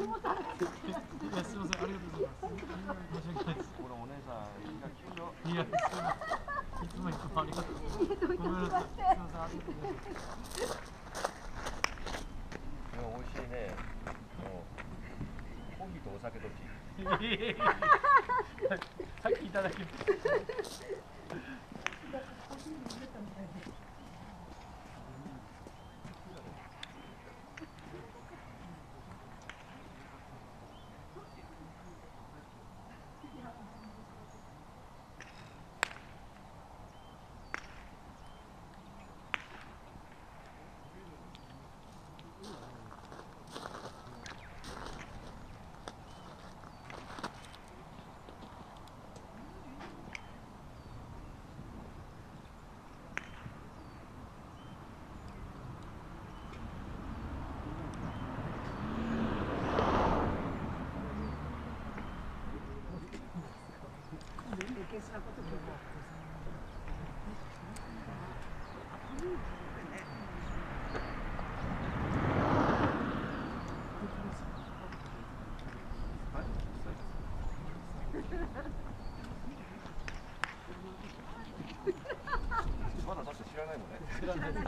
さっきいただきました。そんなことまだだって知らないもんね。知らない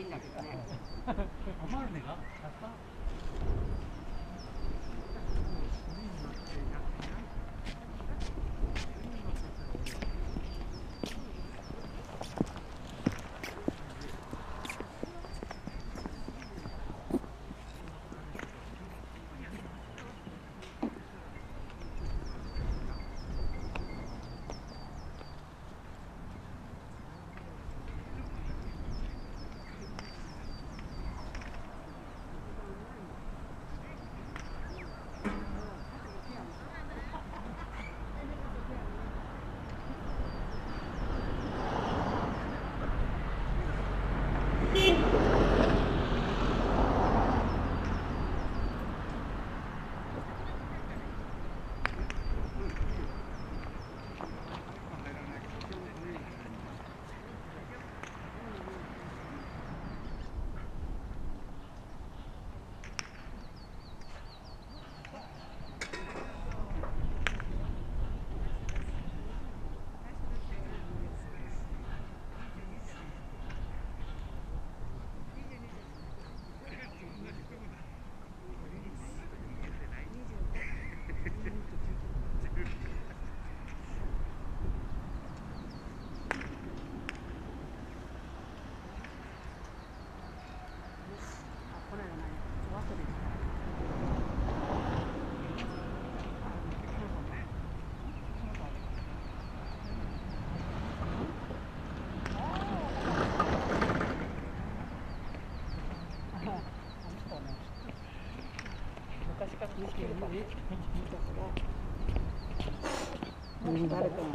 いんだけどね。余るねが誰かもね。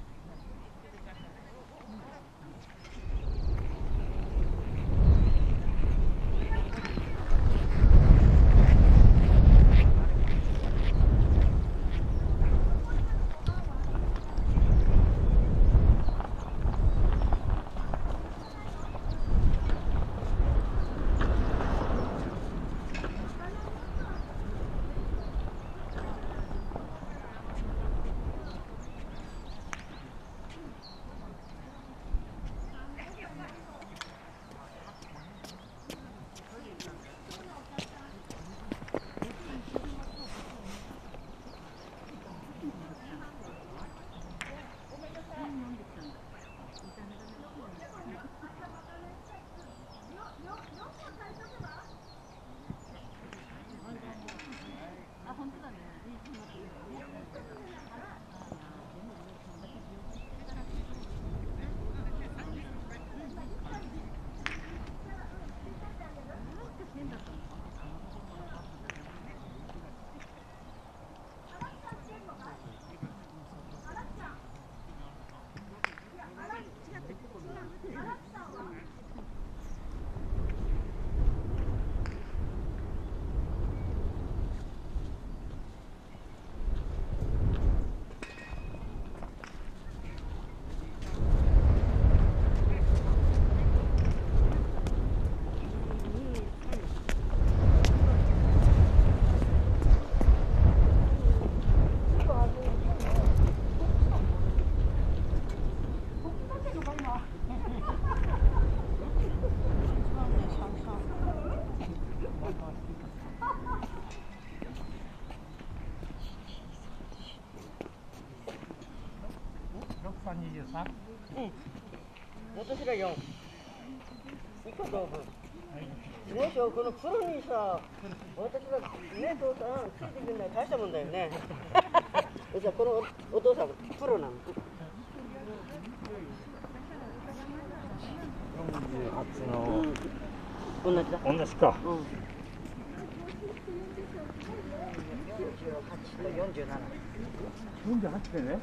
3? Sim.私ら4。1個勝負。ね、翔このプロにさ、私がね、父さん、ついてくんない、大したもんだよね。じゃあこの お父さん、プロなの。48の。同じだ。同じか。うん。48でね。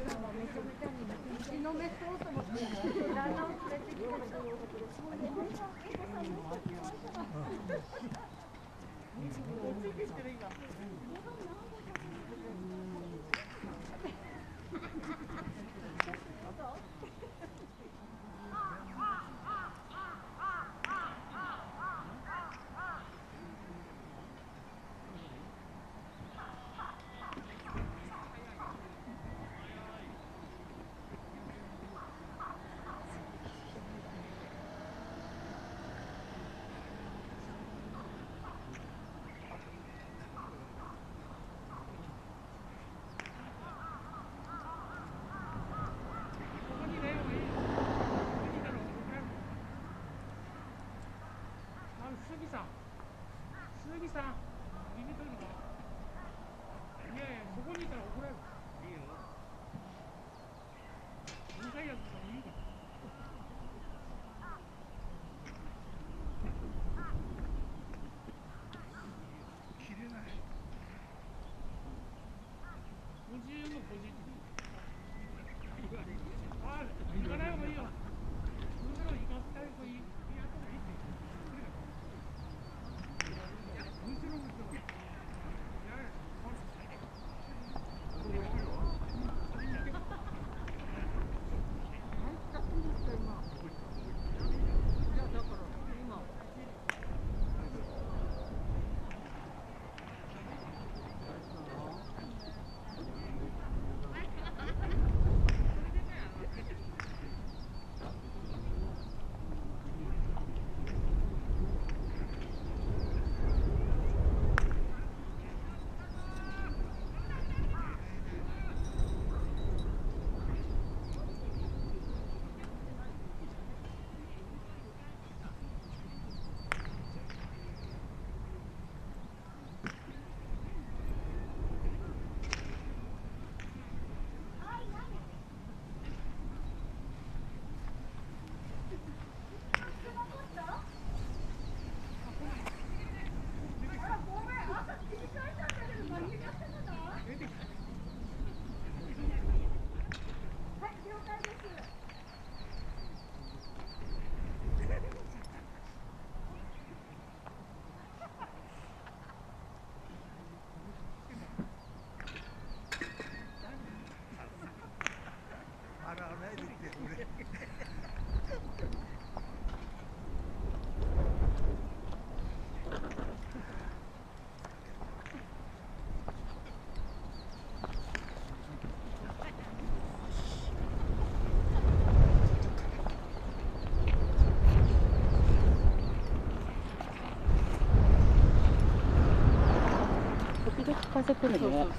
風来るね。